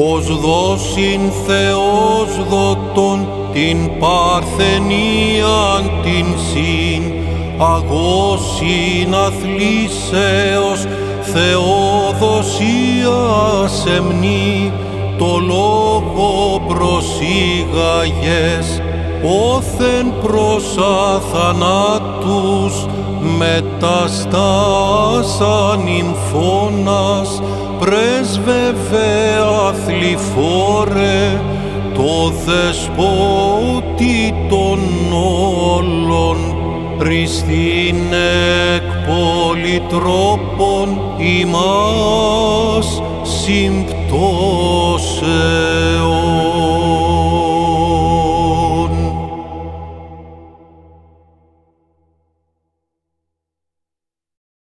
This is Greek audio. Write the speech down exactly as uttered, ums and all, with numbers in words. Ως δώσιν Θεός δωτών την Παρθενίαν την συν, αγώσιν αθλήσεως Θεοδοσίας εμνή, το λόγο προσήγαγες, όθεν προς αθανάτους, μεταστάσαν ημφώνας, πρέσβευε αθληφόρε, το δεσπότη των όλων, Χριστίν εκ πολυτρόπων ημάς συμπτώσε.